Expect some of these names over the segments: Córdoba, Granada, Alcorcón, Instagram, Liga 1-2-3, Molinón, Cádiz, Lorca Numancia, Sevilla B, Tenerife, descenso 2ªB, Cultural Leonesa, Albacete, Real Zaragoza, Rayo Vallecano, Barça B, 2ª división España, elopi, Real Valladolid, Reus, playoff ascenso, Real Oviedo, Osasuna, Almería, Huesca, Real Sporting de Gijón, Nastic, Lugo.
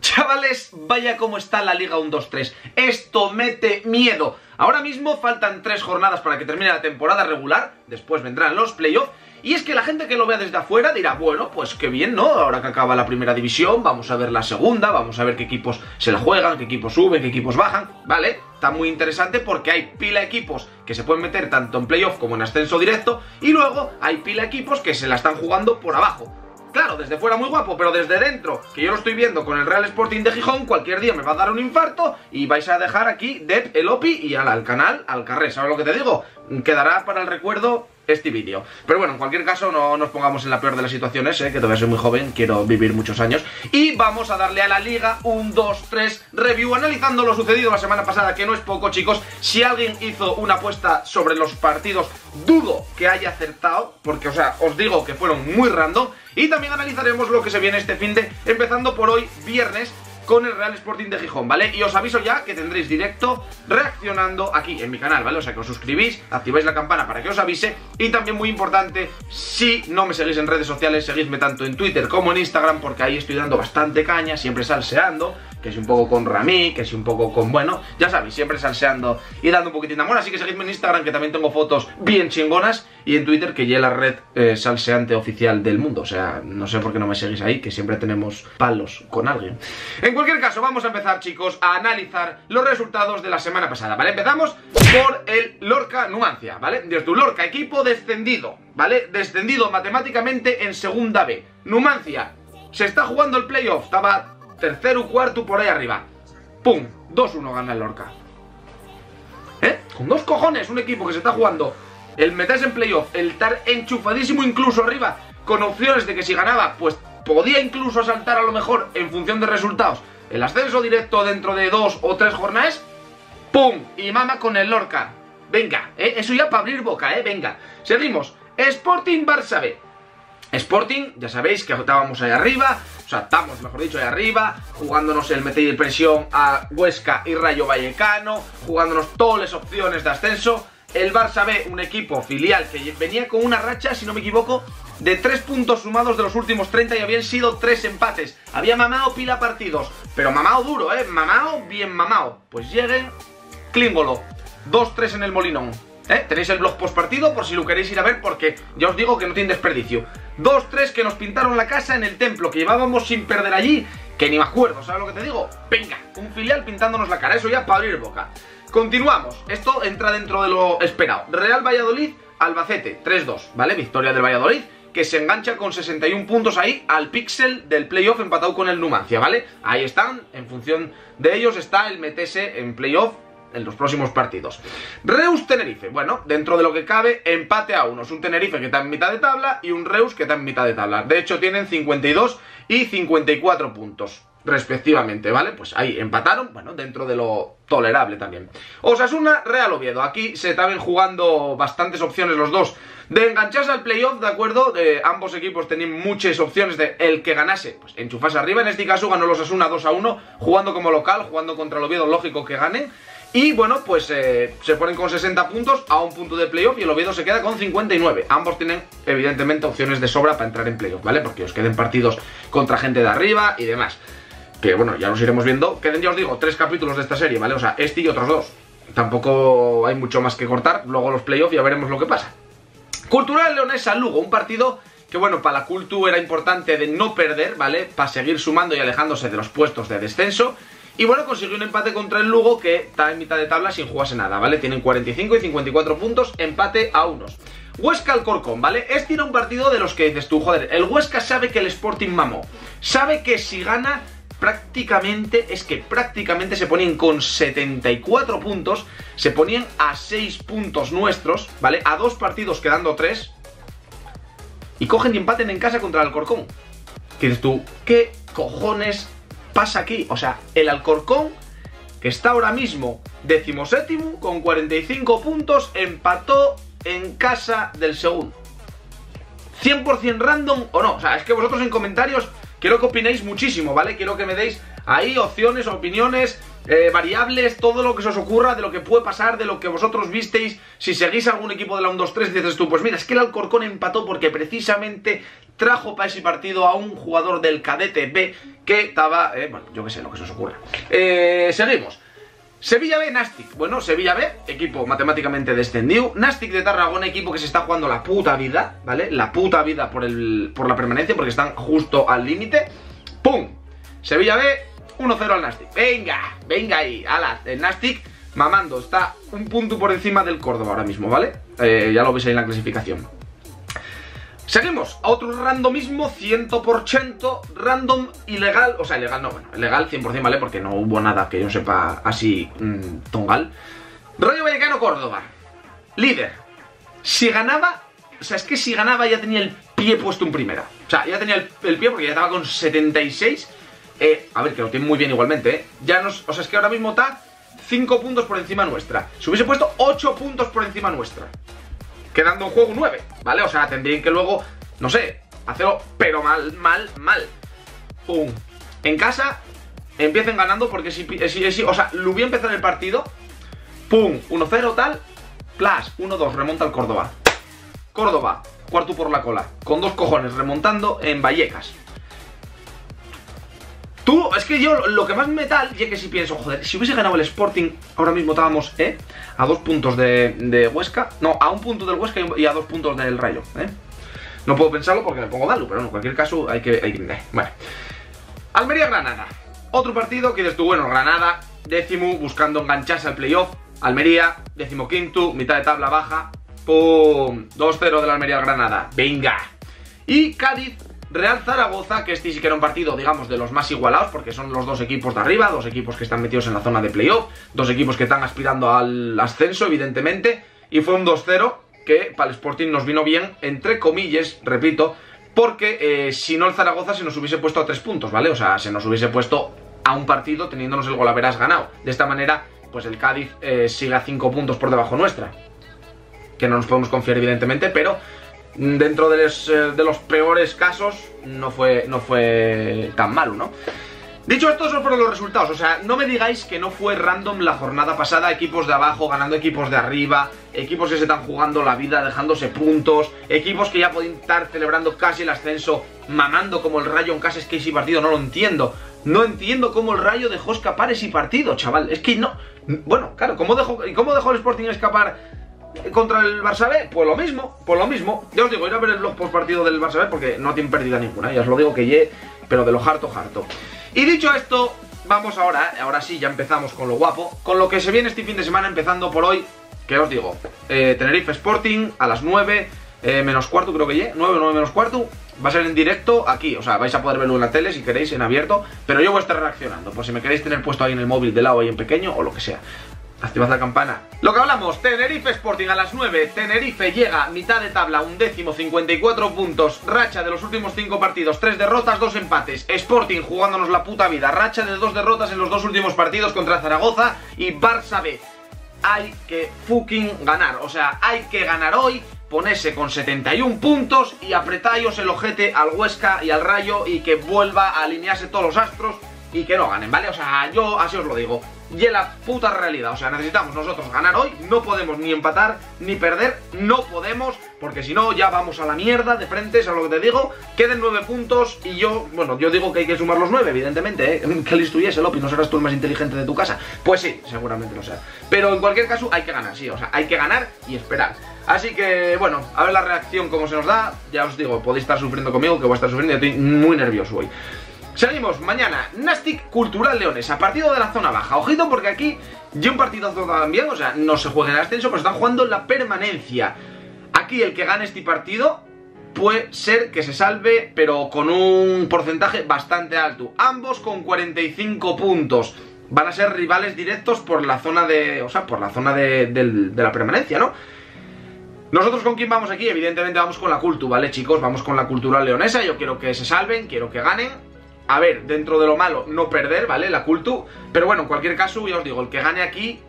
Chavales, vaya cómo está la Liga 1-2-3. Esto mete miedo. Ahora mismo faltan 3 jornadas para que termine la temporada regular. Después vendrán los playoffs. Y es que la gente que lo vea desde afuera dirá, bueno, pues qué bien, ¿no? Ahora que acaba la primera división, vamos a ver la segunda, vamos a ver qué equipos se la juegan, qué equipos suben, qué equipos bajan, ¿vale? Está muy interesante porque hay pila de equipos que se pueden meter tanto en playoff como en ascenso directo, y luego hay pila de equipos que se la están jugando por abajo. Claro, desde fuera muy guapo, pero desde dentro, que yo lo estoy viendo con el Real Sporting de Gijón, cualquier día me va a dar un infarto y vais a dejar aquí Dep, el Opi y al canal al carré. ¿Sabes lo que te digo? Quedará para el recuerdo este vídeo. Pero bueno, en cualquier caso, no nos pongamos en la peor de las situaciones, que todavía soy muy joven, quiero vivir muchos años. Y vamos a darle a la Liga 1-2-3 review, analizando lo sucedido la semana pasada, que no es poco, chicos. Si alguien hizo una apuesta sobre los partidos, dudo que haya acertado, porque, o sea, os digo que fueron muy random. Y también analizaremos lo que se viene este fin de, empezando por hoy, viernes, con el Real Sporting de Gijón, ¿vale? Y os aviso ya que tendréis directo reaccionando aquí en mi canal, ¿vale? O sea, que os suscribís, activáis la campana para que os avise. Y también muy importante, si no me seguís en redes sociales, seguidme tanto en Twitter como en Instagram, porque ahí estoy dando bastante caña, siempre salseando, que si un poco con Rami, que si un poco con, bueno, ya sabéis, siempre salseando y dando un poquitín de amor. Así que seguidme en Instagram, que también tengo fotos bien chingonas, y en Twitter, que ya es la red salseante oficial del mundo. O sea, no sé por qué no me seguís ahí, que siempre tenemos palos con alguien. En cualquier caso, vamos a empezar, chicos, a analizar los resultados de la semana pasada, ¿vale? Empezamos por el Lorca Numancia, ¿vale? Desde un Lorca, equipo descendido, ¿vale? Descendido matemáticamente en segunda B. Numancia se está jugando el playoff, estaba tercero, cuarto, por ahí arriba. ¡Pum! 2-1 gana el Lorca. ¿Eh? Con dos cojones, un equipo que se está jugando el meterse en playoff, el estar enchufadísimo incluso arriba, con opciones de que si ganaba, pues podía incluso saltar a lo mejor en función de resultados el ascenso directo dentro de 2 o 3 jornadas. ¡Pum! Y mama con el Lorca. Venga, eso ya para abrir boca, venga. Seguimos. Sporting Barça B. Sporting, ya sabéis que estábamos ahí arriba, o sea, estamos, mejor dicho, ahí arriba, jugándonos el meter presión a Huesca y Rayo Vallecano, jugándonos todas las opciones de ascenso. El Barça B, un equipo filial que venía con una racha, si no me equivoco, de 3 puntos sumados de los últimos 30 y habían sido 3 empates. Había mamado pila partidos, pero mamado duro, mamado, bien mamado. Pues lleguen, Klingolo, 2-3 en el Molinón. Tenéis el blog post partido por si lo queréis ir a ver, porque ya os digo que no tiene desperdicio. 2-3 que nos pintaron la casa en el templo, que llevábamos sin perder allí, que ni me acuerdo, ¿sabes lo que te digo? Venga, un filial pintándonos la cara, eso ya para abrir boca. Continuamos, esto entra dentro de lo esperado. Real Valladolid, Albacete, 3-2, ¿vale? Victoria del Valladolid, que se engancha con 61 puntos ahí al píxel del playoff empatado con el Numancia, ¿vale? Ahí están, en función de ellos está el meterse en playoff en los próximos partidos. Reus Tenerife, bueno, dentro de lo que cabe, empate a unos. Un Tenerife que está en mitad de tabla y un Reus que está en mitad de tabla. De hecho tienen 52 y 54 puntos respectivamente, ¿vale? Pues ahí empataron, bueno, dentro de lo tolerable también. Osasuna Real Oviedo, aquí se estaban jugando bastantes opciones los dos de engancharse al playoff, ¿de acuerdo? Ambos equipos tenían muchas opciones de el que ganase, pues enchufarse arriba. En este caso ganó los Osasuna 2-1, jugando como local, jugando contra el Oviedo, lógico que gane. Y bueno, pues se ponen con 60 puntos a un punto de playoff y el Oviedo se queda con 59. Ambos tienen evidentemente opciones de sobra para entrar en playoff, ¿vale? Porque os queden partidos contra gente de arriba y demás, que bueno, ya los iremos viendo. Queden, ya os digo, 3 capítulos de esta serie, ¿vale? O sea, este y otros 2. Tampoco hay mucho más que cortar. Luego los playoffs ya veremos lo que pasa. Cultural Leonesa Lugo, un partido que bueno, para la Cultu era importante de no perder, ¿vale? Para seguir sumando y alejándose de los puestos de descenso. Y bueno, consiguió un empate contra el Lugo, que está en mitad de tabla sin jugarse nada, ¿vale? Tienen 45 y 54 puntos, empate a unos. Huesca Alcorcón, ¿vale? Este era un partido de los que dices tú, joder, el Huesca sabe que el Sporting mamó, sabe que si gana prácticamente, es que prácticamente se ponían con 74 puntos, se ponían a 6 puntos nuestros, ¿vale? A 2 partidos quedando 3, y cogen y empaten en casa contra el Alcorcón. Que dices tú, ¿qué cojones pasa aquí? O sea, el Alcorcón, que está ahora mismo 17º con 45 puntos, empató en casa del segundo. 100% random o no. O sea, es que vosotros en comentarios quiero que opinéis muchísimo, ¿vale? Quiero que me deis ahí opciones, opiniones, variables, todo lo que se os ocurra de lo que puede pasar, de lo que vosotros visteis. Si seguís algún equipo de la 1-2-3 dices tú, pues mira, es que el Alcorcón empató porque precisamente trajo para ese partido a un jugador del cadete B que estaba... bueno, yo qué sé, lo que se os ocurra. Seguimos. Sevilla B, Nastic. Bueno, Sevilla B, equipo matemáticamente descendido. Nastic de Tarragona, equipo que se está jugando la puta vida, ¿vale? La puta vida por la permanencia, porque están justo al límite. ¡Pum! Sevilla B, 1-0 al Nastic. ¡Venga! ¡Venga ahí! ¡Hala! El Nastic, mamando, está un punto por encima del Córdoba ahora mismo, ¿vale? Ya lo veis ahí en la clasificación. Seguimos a otro randomismo 100% random, ilegal, o sea, ilegal no, bueno, ilegal 100%, ¿vale? Porque no hubo nada que yo sepa así tongal. Rayo Vallecano Córdoba, líder. Si ganaba, o sea, es que si ganaba ya tenía el pie puesto en primera. O sea, ya tenía el pie porque ya estaba con 76. A ver, que lo tiene muy bien igualmente, ¿eh? Ya nos, o sea, es que ahora mismo está 5 puntos por encima nuestra. Si hubiese puesto 8 puntos por encima nuestra, quedando en juego 9, ¿vale? O sea, tendrían que luego, no sé, hacerlo, pero mal. ¡Pum! En casa, empiecen ganando porque si o sea, lo voy a empezar el partido. ¡Pum! 1-0 tal, plas, 1-2, remonta al Córdoba. Córdoba, cuarto por la cola, con dos cojones, remontando en Vallecas. Tú, es que yo lo que más me tal, ya que si pienso, joder, si hubiese ganado el Sporting, ahora mismo estábamos, a 2 puntos de Huesca. No, a 1 punto del Huesca y a 2 puntos del Rayo, No puedo pensarlo porque me pongo Dalu, pero en cualquier caso hay que bueno. Almería Granada. Otro partido que dices tú, bueno, Granada, décimo, buscando engancharse al playoff. Almería, 15º, mitad de tabla baja. ¡Pum! 2-0 del Almería Granada. ¡Venga! Y Cádiz. Real Zaragoza, que este sí que era un partido, digamos, de los más igualados, porque son los dos equipos de arriba, dos equipos que están metidos en la zona de playoff, dos equipos que están aspirando al ascenso, evidentemente, y fue un 2-0 que para el Sporting nos vino bien, entre comillas, repito, porque si no el Zaragoza se nos hubiese puesto a 3 puntos, ¿vale? O sea, se nos hubiese puesto a un partido teniéndonos el golaveras ganado. De esta manera, pues el Cádiz sigue a 5 puntos por debajo nuestra, que no nos podemos confiar, evidentemente, pero... dentro de los peores casos no fue tan malo, ¿no? Dicho esto, esos fueron los resultados. O sea, no me digáis que no fue random la jornada pasada. Equipos de abajo ganando equipos de arriba, equipos que se están jugando la vida dejándose puntos, equipos que ya pueden estar celebrando casi el ascenso, mamando como el Rayo en casa. Es que ese partido no lo entiendo. No entiendo cómo el Rayo dejó escapar ese partido, chaval. Es que no... Bueno, claro, ¿cómo dejó el Sporting escapar contra el Barça B? Pues lo mismo, Ya os digo, ir a ver el blog post partido del Barça B porque no tiene pérdida ninguna, ya os lo digo que ye, pero de lo harto. Y dicho esto, vamos ahora sí, ya empezamos con lo guapo, con lo que se viene este fin de semana, empezando por hoy, que os digo, Tenerife Sporting a las 9, menos cuarto creo que ye, 9 menos cuarto, va a ser en directo aquí, o sea, vais a poder verlo en la tele si queréis, en abierto, pero yo voy a estar reaccionando, por si me queréis tener puesto ahí en el móvil de lado, ahí en pequeño, o lo que sea. Activad la campana. Lo que hablamos, Tenerife Sporting a las 9. Tenerife llega mitad de tabla, 11º, 54 puntos. Racha de los últimos 5 partidos, 3 derrotas, 2 empates. Sporting jugándonos la puta vida. Racha de 2 derrotas en los 2 últimos partidos contra Zaragoza y Barça B. Hay que fucking ganar. O sea, hay que ganar hoy, ponerse con 71 puntos y apretáis el ojete al Huesca y al Rayo y que vuelva a alinearse todos los astros y que no ganen, ¿vale? O sea, yo así os lo digo. Y en la puta realidad, o sea, necesitamos nosotros ganar hoy, no podemos ni empatar ni perder, no podemos, porque si no ya vamos a la mierda de frente, es a lo que te digo. Queden 9 puntos y yo, bueno, yo digo que hay que sumar los 9, evidentemente, que listo y ese Lopi, no serás tú el más inteligente de tu casa. Pues sí, seguramente lo será, pero en cualquier caso hay que ganar, sí, o sea, hay que ganar y esperar. Así que, bueno, a ver la reacción como se nos da, ya os digo, podéis estar sufriendo conmigo, que voy a estar sufriendo, yo estoy muy nervioso hoy. Seguimos, mañana, Nastic Cultural Leonesa, partido de la zona baja. Ojito porque aquí ya un partidazo también, o sea, no se juega en el ascenso, pero están jugando en la permanencia. Aquí el que gane este partido puede ser que se salve, pero con un porcentaje bastante alto. Ambos con 45 puntos. Van a ser rivales directos por la zona de... o sea, por la zona de la permanencia, ¿no? ¿Nosotros con quién vamos aquí? Evidentemente vamos con la Cultu, ¿vale, chicos? Vamos con la Cultural Leonesa, yo quiero que se salven, quiero que ganen. A ver, dentro de lo malo, no perder, ¿vale? La Cultu. Pero bueno, en cualquier caso, ya os digo, el que gane aquí...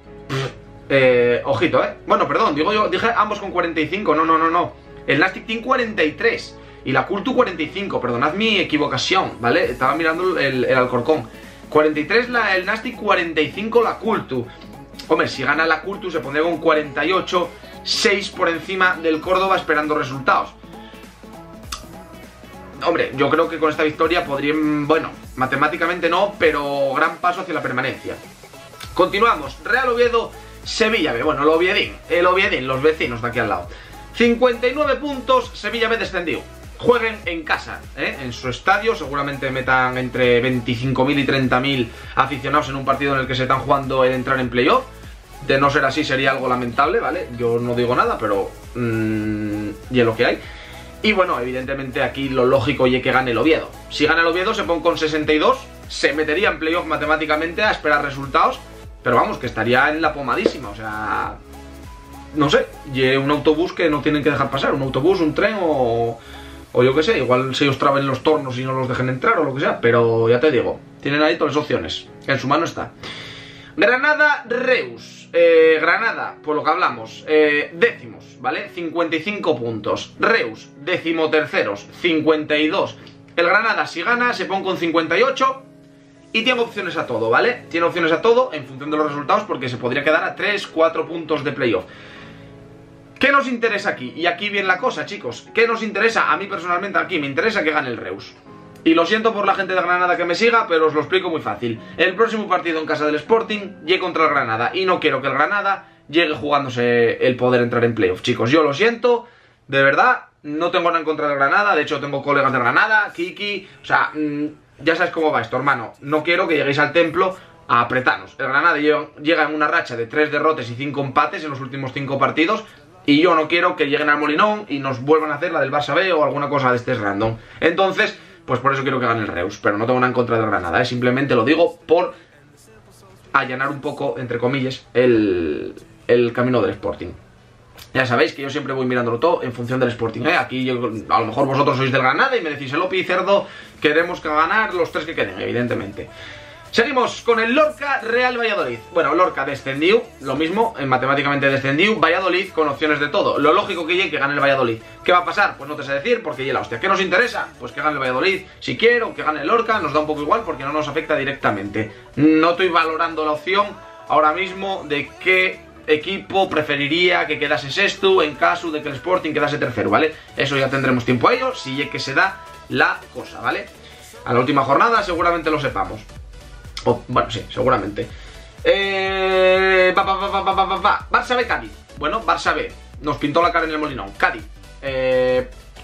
ojito, ¿eh? Bueno, perdón, digo yo, dije ambos con 45. No. El Nastic Team 43 y la Cultu 45. Perdonad mi equivocación, ¿vale? Estaba mirando el Alcorcón. 43 el Nastic, 45 la Cultu. Hombre, si gana la Cultu se pondría con 48, 6 por encima del Córdoba esperando resultados. hombre, yo creo que con esta victoria podrían, bueno, matemáticamente no, pero gran paso hacia la permanencia. Continuamos, Real Oviedo, Sevilla B, bueno, el Oviedín, los vecinos de aquí al lado. 59 puntos, Sevilla B descendió. Jueguen en casa, ¿eh? En su estadio, seguramente metan entre 25.000 y 30.000 aficionados en un partido en el que se están jugando el entrar en playoff. De no ser así sería algo lamentable, ¿vale? Yo no digo nada, pero... y es lo que hay. Y bueno, evidentemente aquí lo lógico es que gane el Oviedo. Si gana el Oviedo se pone con 62, se metería en playoff matemáticamente a esperar resultados, pero vamos, que estaría en la pomadísima, o sea... No sé, y un autobús que no tienen que dejar pasar, un autobús, un tren o yo qué sé, igual se os traben los tornos y no los dejen entrar o lo que sea, pero ya te digo, tienen ahí todas las opciones, en su mano está. Granada Reus, Granada, por lo que hablamos, décimos, ¿vale? 55 puntos, Reus, decimoterceros, 52. El Granada si gana se pone con 58 y tiene opciones a todo, ¿vale? Tiene opciones a todo en función de los resultados porque se podría quedar a 3, 4 puntos de playoff. ¿Qué nos interesa aquí? Y aquí viene la cosa, chicos. ¿Qué nos interesa? A mí personalmente aquí me interesa que gane el Reus. Y lo siento por la gente de Granada que me siga, pero os lo explico muy fácil. El próximo partido en casa del Sporting llegue contra el Granada. Y no quiero que el Granada llegue jugándose el poder entrar en playoff, chicos. Yo lo siento, de verdad, no tengo nada en contra del Granada. De hecho, tengo colegas de Granada, Kiki... O sea, ya sabes cómo va esto, hermano. No quiero que lleguéis al templo a apretaros. El Granada llega en una racha de 3 derrotas y 5 empates en los últimos 5 partidos... Y yo no quiero que lleguen al Molinón y nos vuelvan a hacer la del Barça B o alguna cosa de este random. Entonces, pues por eso quiero que gane el Reus. Pero no tengo nada en contra de Granada, ¿eh? Simplemente lo digo por allanar un poco, entre comillas, el camino del Sporting. Ya sabéis que yo siempre voy mirándolo todo en función del Sporting, ¿eh? Aquí yo, a lo mejor vosotros sois del Granada y me decís, el Opi, Cerdo, queremos que ganar los 3 que queden, evidentemente. Seguimos con el Lorca Real Valladolid. Bueno, Lorca descendió, lo mismo, matemáticamente descendió. Valladolid con opciones de todo. Lo lógico que llegue que gane el Valladolid. ¿Qué va a pasar? Pues no te sé decir, porque ya la hostia. ¿Qué nos interesa? Pues que gane el Valladolid. Si quiero que gane el Lorca, nos da un poco igual porque no nos afecta directamente. No estoy valorando la opción ahora mismo de qué equipo preferiría que quedase sexto en caso de que el Sporting quedase tercero, ¿vale? Eso ya tendremos tiempo a ello, si es que se da la cosa, ¿vale? A la última jornada seguramente lo sepamos. Oh, bueno, sí, seguramente. Barça B, Cádiz. Bueno, Barça B. Nos pintó la cara en el Molinón. Cádiz.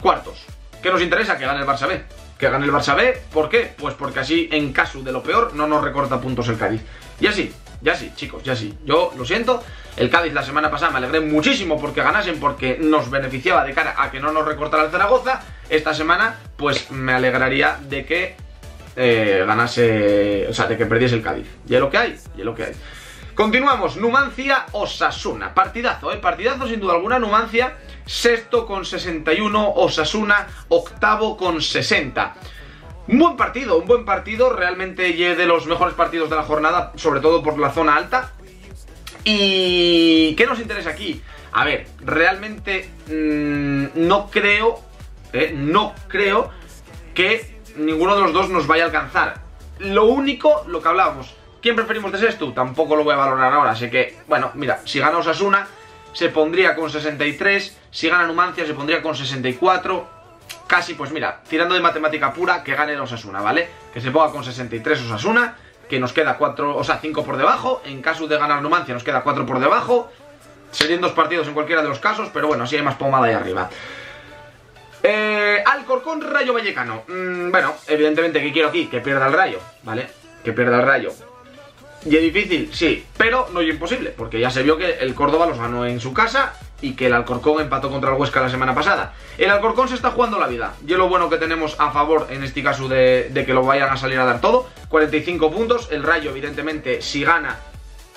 Cuartos. ¿Qué nos interesa? Que gane el Barça B. Que gane el Barça B. ¿Por qué? Pues porque así, en caso de lo peor, no nos recorta puntos el Cádiz. Y así, ya sí, chicos, ya sí. Yo lo siento. El Cádiz la semana pasada me alegré muchísimo porque ganasen, porque nos beneficiaba de cara a que no nos recortara el Zaragoza. Esta semana, pues me alegraría de que... ganase, o sea, de que perdiese el Cádiz. Y es lo que hay, y es lo que hay. Continuamos, Numancia Osasuna. Partidazo, partidazo sin duda alguna. Numancia, sexto con 61, Osasuna, octavo con 60. Un buen partido, realmente de los mejores partidos de la jornada, sobre todo por la zona alta. ¿Y qué nos interesa aquí? A ver, realmente no creo que ninguno de los dos nos vaya a alcanzar. Lo único, lo que hablábamos, ¿quién preferimos de sexto? Tampoco lo voy a valorar ahora. Así que, bueno, mira, si gana Osasuna se pondría con 63. Si gana Numancia se pondría con 64. Casi, pues mira, tirando de matemática pura, que gane Osasuna, ¿vale? Que se ponga con 63 Osasuna, que nos queda 4, o sea, 5 por debajo. En caso de ganar Numancia nos queda 4 por debajo. Serían 2 partidos en cualquiera de los casos, pero bueno, así hay más pomada ahí arriba. Alcorcón, Rayo Vallecano. Bueno, evidentemente, ¿qué quiero aquí? Que pierda el Rayo, ¿vale? Que pierda el Rayo. ¿Y es difícil? Sí, pero no es imposible, porque ya se vio que el Córdoba los ganó en su casa y que el Alcorcón empató contra el Huesca la semana pasada. El Alcorcón se está jugando la vida, y es lo bueno que tenemos a favor en este caso de que lo vayan a salir a dar todo. 45 puntos, el Rayo evidentemente si gana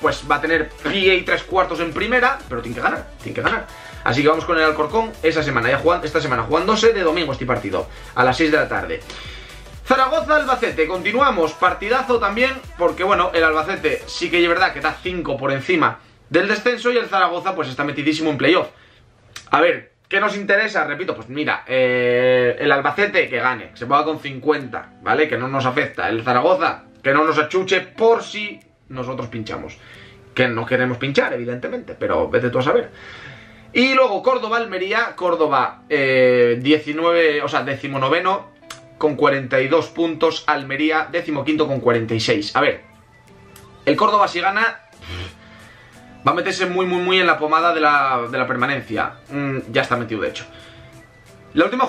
pues va a tener pie y 3/4 en primera, pero tiene que ganar, tiene que ganar. Así que vamos con el Alcorcón esa semana, ya esta semana jugándose de domingo este partido, a las 6 de la tarde. Zaragoza, Albacete, continuamos, partidazo también, porque bueno, el Albacete sí que es verdad que está 5 por encima del descenso y el Zaragoza pues está metidísimo en playoff. A ver, ¿qué nos interesa? Repito, pues mira, el Albacete que gane, que se ponga con 50, ¿vale? Que no nos afecta. El Zaragoza que no nos achuche por si nosotros pinchamos. Que no queremos pinchar, evidentemente, pero vete tú a saber. Y luego Córdoba, Almería, Córdoba 19, o sea, 19, con 42 puntos, Almería 15º con 46. A ver, el Córdoba si gana va a meterse muy en la pomada de la permanencia. Ya está metido de hecho. La última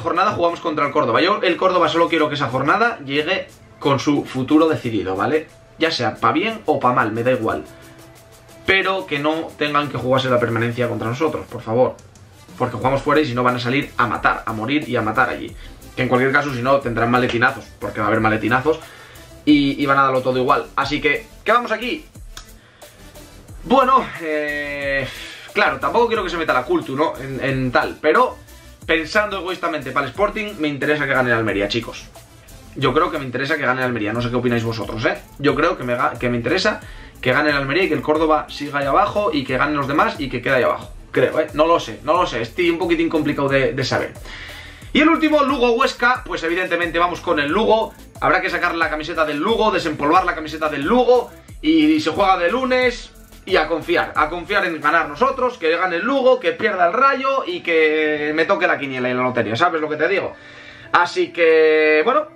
jornada jugamos contra el Córdoba. Yo el Córdoba solo quiero que esa jornada llegue con su futuro decidido, ¿vale? Ya sea para bien o para mal, me da igual. Pero que no tengan que jugarse la permanencia contra nosotros, por favor. Porque jugamos fuera y si no van a salir a matar, a morir y a matar allí. Que en cualquier caso si no tendrán maletinazos, porque va a haber maletinazos. Y van a darlo todo igual. Así que, ¿qué vamos aquí? Bueno, claro, tampoco quiero que se meta la Cultu, ¿no? En tal, pero pensando egoístamente para el Sporting, me interesa que gane el Almería, chicos. Yo creo que me interesa que gane el Almería, no sé qué opináis vosotros, ¿eh? Yo creo que me interesa que gane el Almería y que el Córdoba siga ahí abajo y que ganen los demás y que quede ahí abajo. Creo, ¿eh? No lo sé, estoy un poquitín complicado de saber. Y el último, Lugo-Huesca, pues evidentemente vamos con el Lugo. Habrá que sacar la camiseta del Lugo, desempolvar la camiseta del Lugo y se juega de lunes. Y a confiar en ganar nosotros, que gane el Lugo, que pierda el Rayo y que me toque la quiniela y la lotería, ¿sabes lo que te digo? Así que, bueno,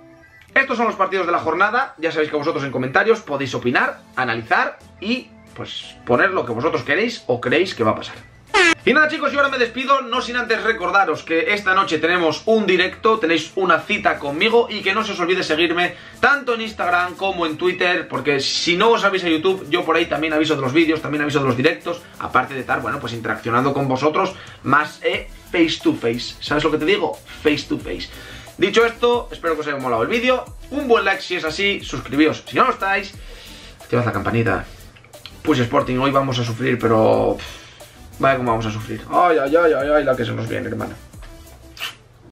estos son los partidos de la jornada, ya sabéis que vosotros en comentarios podéis opinar, analizar y pues poner lo que vosotros queréis o creéis que va a pasar. Y nada chicos, yo ahora me despido, no sin antes recordaros que esta noche tenemos un directo, tenéis una cita conmigo y que no se os olvide seguirme tanto en Instagram como en Twitter, porque si no os avisa YouTube, yo por ahí también aviso de los vídeos, también aviso de los directos, aparte de estar, bueno, pues interaccionando con vosotros más face to face, ¿sabes lo que te digo? Face to face. Dicho esto, espero que os haya molado el vídeo, un buen like si es así, suscribíos si no lo estáis, activad la campanita. Pues Sporting, hoy vamos a sufrir, pero... Vaya, cómo vamos a sufrir. Ay, la que se nos viene, hermano.